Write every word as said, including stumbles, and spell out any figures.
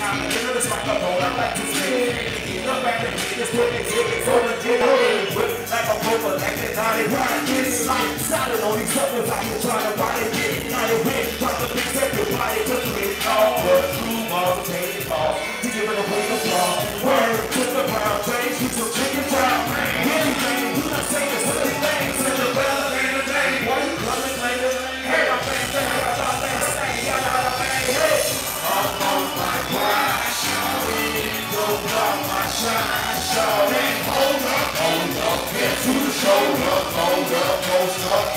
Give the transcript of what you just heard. time. The middle is like a bowl, I like to spin. Anything up at the gate, just put it in. For the general, drift like a poker, like a tiny ride. It's like solid on these suckers, like you're trying to buy it. Get it, not a win, drop the big step, your body took it all. But true mom, take it off, to give it away the flaw. Word, took the brown, change, keep some chicken down. Anything, do not say this, what it means. Send the bell in the day, why you coming later? Hey, my friend, say I thought that I say, I got a bang, hey. I'm on my grind, shawty, don't block my shine, shawty. Hold up, hold up, get to the shoulder, hold up, hold up.